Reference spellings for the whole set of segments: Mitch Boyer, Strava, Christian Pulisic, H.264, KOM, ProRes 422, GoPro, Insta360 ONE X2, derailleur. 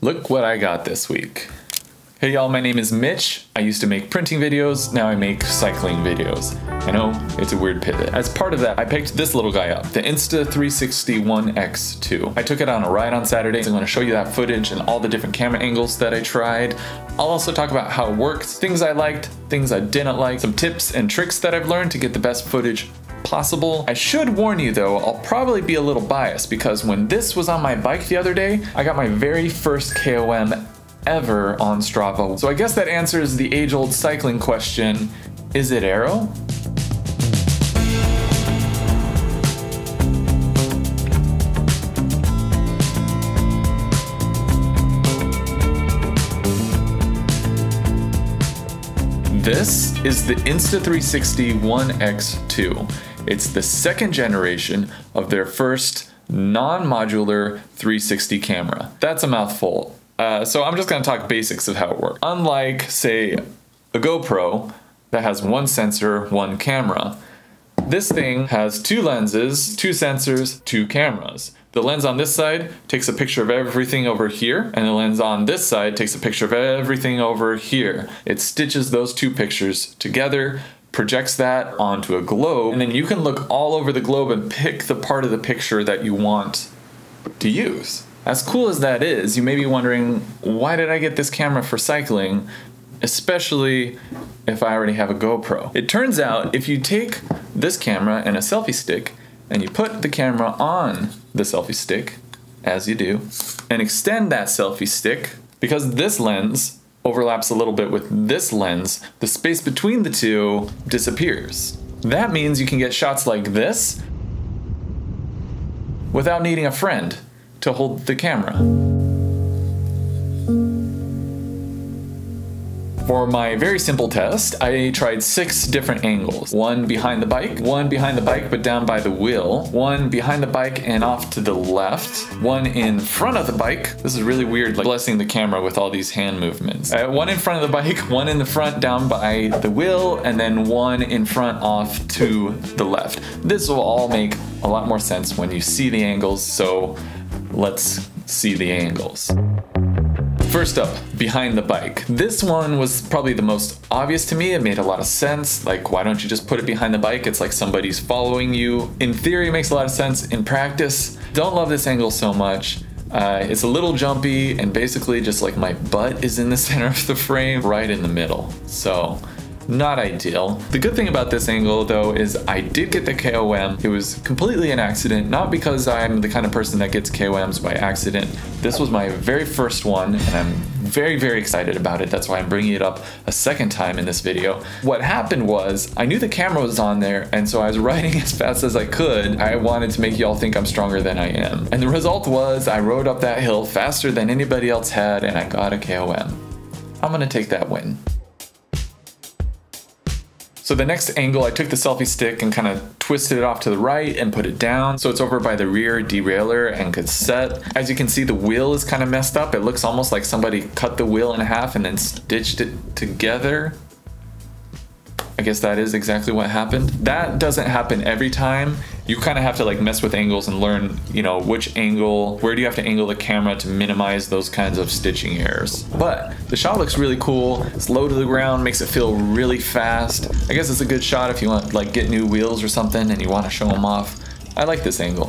Look what I got this week. Hey y'all, my name is Mitch. I used to make printing videos, now I make cycling videos. I know, it's a weird pivot. As part of that, I picked this little guy up, the Insta360 ONE X2. I took it on a ride on Saturday, so I'm gonna show you that footage and all the different camera angles that I tried. I'll also talk about how it works, things I liked, things I didn't like, some tips and tricks that I've learned to get the best footage possible. I should warn you though, I'll probably be a little biased because when this was on my bike the other day, I got my very first KOM ever on Strava. So I guess that answers the age-old cycling question, is it aero? This is the Insta360 ONE X2. It's the second generation of their first non-modular 360 camera. That's a mouthful. So I'm just gonna talk basics of how it works. Unlike, say, a GoPro that has one sensor, one camera, this thing has two lenses, two sensors, two cameras. The lens on this side takes a picture of everything over here, and the lens on this side takes a picture of everything over here. It stitches those two pictures together, projects that onto a globe, and then you can look all over the globe and pick the part of the picture that you want to use. As cool as that is, you may be wondering, why did I get this camera for cycling, especially if I already have a GoPro? It turns out if you take this camera and a selfie stick and you put the camera on the selfie stick, as you do, and extend that selfie stick, because this lens overlaps a little bit with this lens, the space between the two disappears. That means you can get shots like this without needing a friend to hold the camera. For my very simple test, I tried 6 different angles. One behind the bike but down by the wheel, one behind the bike and off to the left, one in front of the bike. This is really weird, like blessing the camera with all these hand movements. One in front of the bike, one in the front down by the wheel, and then one in front off to the left. This will all make a lot more sense when you see the angles, so let's see the angles. First up, behind the bike. This one was probably the most obvious to me. It made a lot of sense. Like, why don't you just put it behind the bike? It's like somebody's following you. In theory, it makes a lot of sense. In practice, don't love this angle so much. It's a little jumpy and basically just like my butt is in the center of the frame, right in the middle. So, not ideal. The good thing about this angle though is I did get the KOM. It was completely an accident, not because I'm the kind of person that gets KOMs by accident. This was my very first one and I'm very, very excited about it. That's why I'm bringing it up a second time in this video. What happened was I knew the camera was on there and so I was riding as fast as I could. I wanted to make y'all think I'm stronger than I am. And the result was I rode up that hill faster than anybody else had and I got a KOM. I'm gonna take that win. So the next angle, I took the selfie stick and kind of twisted it off to the right and put it down. So it's over by the rear derailleur and cassette. As you can see, the wheel is kind of messed up. It looks almost like somebody cut the wheel in half and then stitched it together. I guess that is exactly what happened. That doesn't happen every time. You kind of have to like mess with angles and learn, you know, which angle, where do you have to angle the camera to minimize those kinds of stitching errors. But the shot looks really cool. It's low to the ground, makes it feel really fast. I guess it's a good shot if you want to like get new wheels or something and you want to show them off. I like this angle.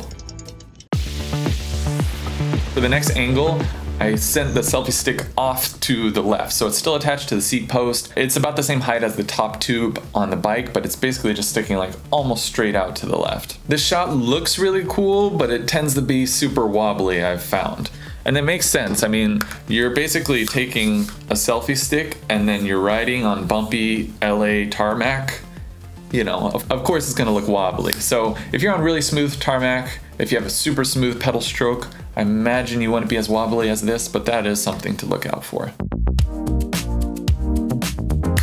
For the next angle, I sent the selfie stick off to the left, so it's still attached to the seat post. It's about the same height as the top tube on the bike, but it's basically just sticking like almost straight out to the left. This shot looks really cool, but it tends to be super wobbly, I've found. And it makes sense. I mean, you're basically taking a selfie stick and then you're riding on bumpy LA tarmac. You know, of course it's gonna look wobbly. So if you're on really smooth tarmac, if you have a super smooth pedal stroke, I imagine you wouldn't be as wobbly as this, but that is something to look out for.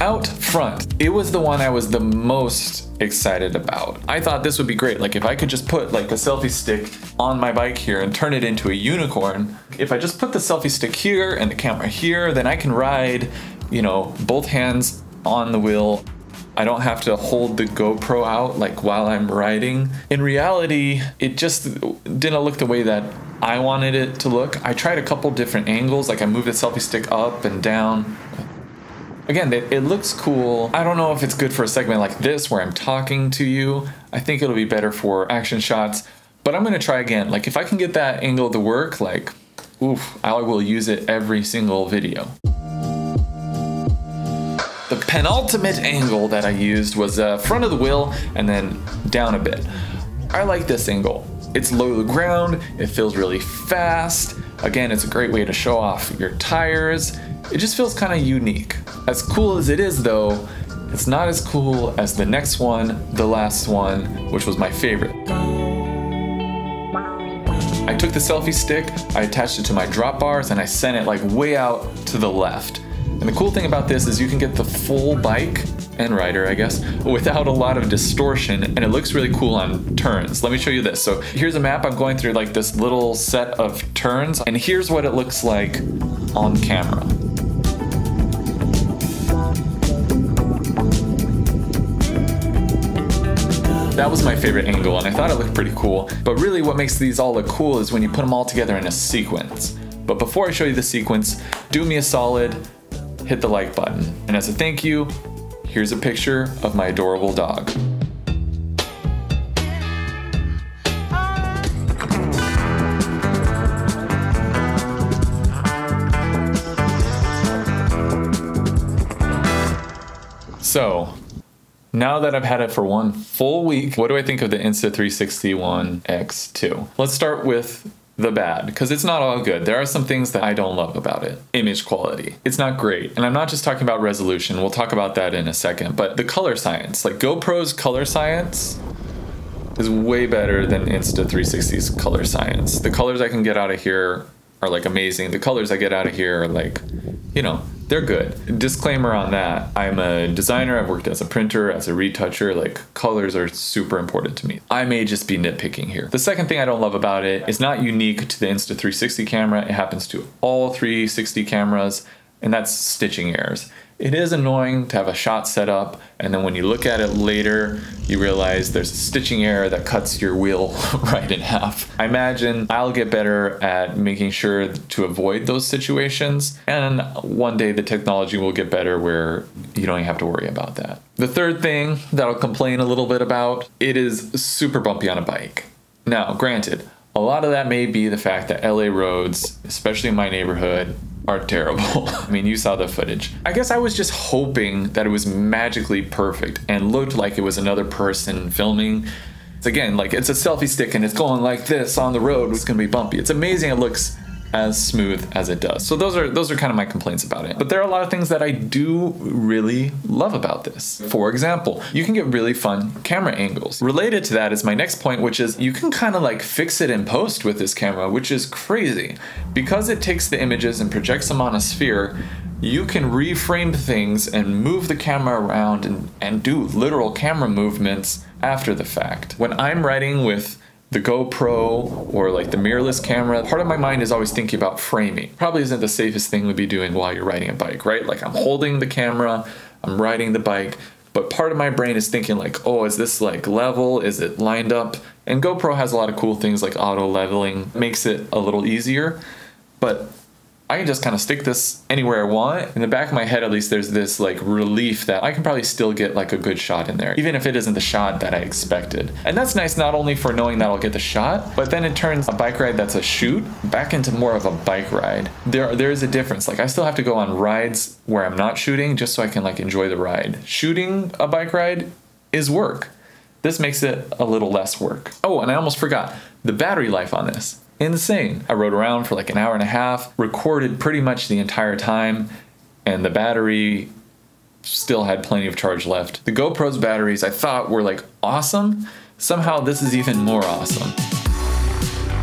Out front, it was the one I was the most excited about. I thought this would be great. Like if I could just put like a selfie stick on my bike here and turn it into a unicorn. If I just put the selfie stick here and the camera here, then I can ride, you know, both hands on the wheel. I don't have to hold the GoPro out like while I'm riding. In reality, it just didn't look the way that I wanted it to look. I tried a couple different angles, like I moved the selfie stick up and down. Again, it looks cool. I don't know if it's good for a segment like this where I'm talking to you. I think it'll be better for action shots, but I'm gonna try again. Like if I can get that angle to work, like, oof, I will use it every single video. The penultimate angle that I used was front of the wheel and then down a bit. I like this angle. It's low to the ground, it feels really fast. Again, it's a great way to show off your tires. It just feels kind of unique. As cool as it is though, it's not as cool as the next one, the last one, which was my favorite. I took the selfie stick, I attached it to my drop bars, and I sent it like way out to the left. And the cool thing about this is you can get the full bike, and rider I guess, without a lot of distortion, and it looks really cool on turns. Let me show you this. So here's a map, I'm going through like this little set of turns, and here's what it looks like on camera. That was my favorite angle and I thought it looked pretty cool, but really what makes these all look cool is when you put them all together in a sequence. But before I show you the sequence, do me a solid, hit the like button. And as a thank you, here's a picture of my adorable dog. So, now that I've had it for one full week, what do I think of the Insta360 ONE X2? Let's start with the bad, because it's not all good. There are some things that I don't love about it. Image quality, it's not great. And I'm not just talking about resolution, we'll talk about that in a second, but the color science, like GoPro's color science is way better than Insta360's color science. The colors I can get out of here are like amazing. The colors I get out of here are like, you know, they're good. Disclaimer on that, I'm a designer, I've worked as a printer, as a retoucher, like colors are super important to me. I may just be nitpicking here. The second thing I don't love about it is not unique to the Insta360 camera, it happens to all 360 cameras, and that's stitching errors. It is annoying to have a shot set up, and then when you look at it later, you realize there's a stitching error that cuts your wheel right in half. I imagine I'll get better at making sure to avoid those situations, and one day the technology will get better where you don't even have to worry about that. The third thing that I'll complain a little bit about, it is super bumpy on a bike. Now, granted, a lot of that may be the fact that LA roads, especially in my neighborhood, are terrible. I mean, you saw the footage. I guess I was just hoping that it was magically perfect and looked like it was another person filming. It's again, like it's a selfie stick and it's going like this on the road, it's gonna be bumpy. It's amazing it looks as smooth as it does. So those are kind of my complaints about it. But there are a lot of things that I do really love about this. For example, you can get really fun camera angles. Related to that is my next point, which is you can kind of like fix it in post with this camera, which is crazy. Because it takes the images and projects them on a sphere, you can reframe things and move the camera around and do literal camera movements after the fact. When I'm writing with the GoPro or like the mirrorless camera, part of my mind is always thinking about framing. Probably isn't the safest thing to be doing while you're riding a bike, right? Like I'm holding the camera, I'm riding the bike, but part of my brain is thinking like, oh, is this like level? Is it lined up? And GoPro has a lot of cool things like auto leveling, makes it a little easier, but I can just kind of stick this anywhere I want. In the back of my head, at least, there's this like relief that I can probably still get like a good shot in there, even if it isn't the shot that I expected. And that's nice, not only for knowing that I'll get the shot, but then it turns a bike ride that's a shoot back into more of a bike ride. There is a difference. Like I still have to go on rides where I'm not shooting just so I can like enjoy the ride. Shooting a bike ride is work. This makes it a little less work. Oh, and I almost forgot the battery life on this. Insane. I rode around for like an hour and a half, recorded pretty much the entire time, and the battery still had plenty of charge left. The GoPro's batteries I thought were like awesome. Somehow this is even more awesome.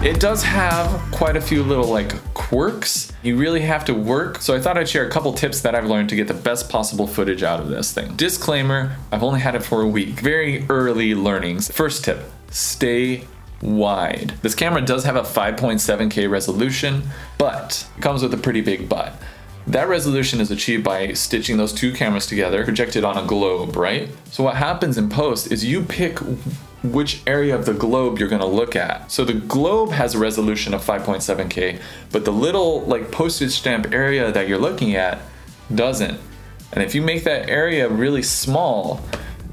It does have quite a few little like quirks. You really have to work. So I thought I'd share a couple tips that I've learned to get the best possible footage out of this thing. Disclaimer, I've only had it for a week. Very early learnings. First tip, stay wide. This camera does have a 5.7K resolution, but it comes with a pretty big but. That resolution is achieved by stitching those two cameras together, projected on a globe, right? So what happens in post is you pick which area of the globe you're gonna look at. So the globe has a resolution of 5.7K, but the little like postage stamp area that you're looking at doesn't. And if you make that area really small,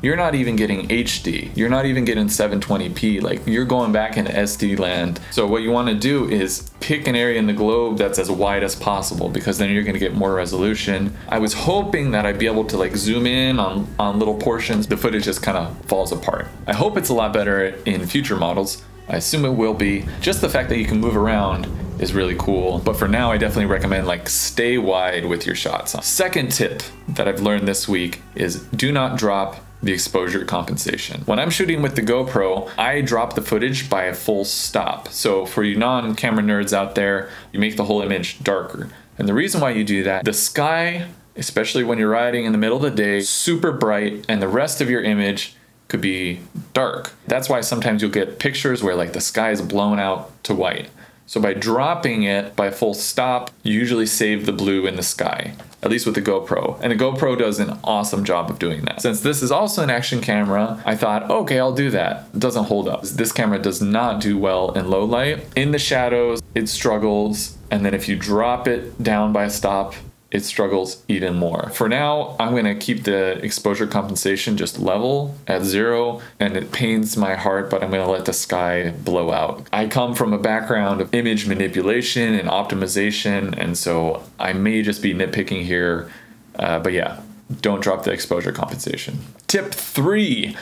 you're not even getting HD. You're not even getting 720p. Like, you're going back into SD land. So what you wanna do is pick an area in the globe that's as wide as possible, because then you're gonna get more resolution. I was hoping that I'd be able to like zoom in on little portions. The footage just kind of falls apart. I hope it's a lot better in future models. I assume it will be. Just the fact that you can move around is really cool. But for now, I definitely recommend like stay wide with your shots. Second tip that I've learned this week is do not drop the exposure compensation. When I'm shooting with the GoPro, I drop the footage by a full stop. So for you non-camera nerds out there, you make the whole image darker. And the reason why you do that, the sky, especially when you're riding in the middle of the day, super bright, and the rest of your image could be dark. That's why sometimes you'll get pictures where like the sky is blown out to white. So by dropping it by a full stop, you usually save the blue in the sky, at least with the GoPro. And the GoPro does an awesome job of doing that. Since this is also an action camera, I thought, okay, I'll do that. It doesn't hold up. This camera does not do well in low light. In the shadows, it struggles. And then if you drop it down by a stop, it struggles even more. For now, I'm gonna keep the exposure compensation just level at 0, and it pains my heart, but I'm gonna let the sky blow out. I come from a background of image manipulation and optimization, and so I may just be nitpicking here, but yeah, don't drop the exposure compensation. Tip 3.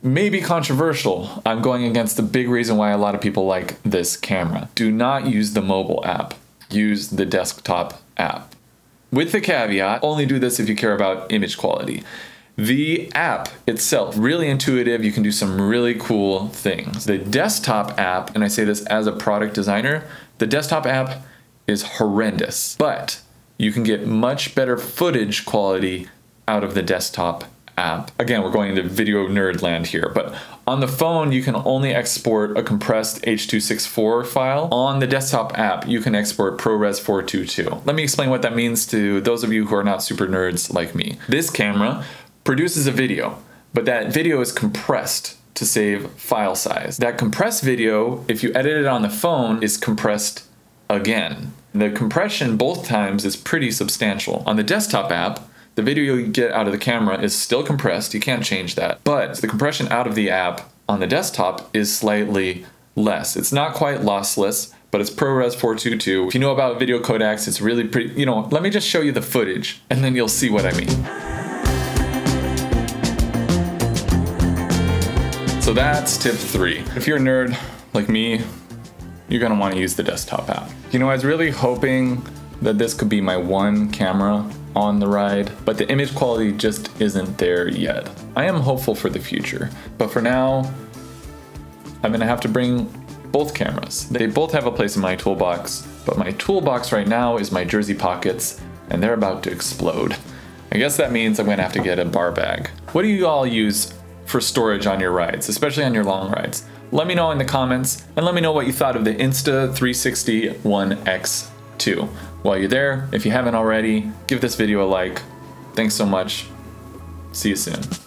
Maybe controversial. I'm going against the big reason why a lot of people like this camera. Do not use the mobile app. Use the desktop app. With the caveat, only do this if you care about image quality. The app itself, really intuitive, you can do some really cool things. The desktop app, and I say this as a product designer, the desktop app is horrendous, but you can get much better footage quality out of the desktop app. Again, we're going into video nerd land here, but on the phone, you can only export a compressed H.264 file. On the desktop app, you can export ProRes 422. Let me explain what that means to those of you who are not super nerds like me. This camera produces a video, but that video is compressed to save file size. That compressed video, if you edit it on the phone, is compressed again. The compression both times is pretty substantial. On the desktop app, the video you get out of the camera is still compressed, you can't change that, but the compression out of the app on the desktop is slightly less. It's not quite lossless, but it's ProRes 422. If you know about video codecs, it's really pretty, you know, let me just show you the footage and then you'll see what I mean. So that's tip 3. If you're a nerd like me, you're gonna wanna use the desktop app. You know, I was really hoping that this could be my one camera on the ride, but the image quality just isn't there yet. I am hopeful for the future, but for now, I'm gonna have to bring both cameras. They both have a place in my toolbox, but my toolbox right now is my jersey pockets, and they're about to explode. I guess that means I'm gonna have to get a bar bag. What do you all use for storage on your rides, especially on your long rides? Let me know in the comments, and let me know what you thought of the Insta360 ONE X2. While you're there, if you haven't already, give this video a like. Thanks so much. See you soon.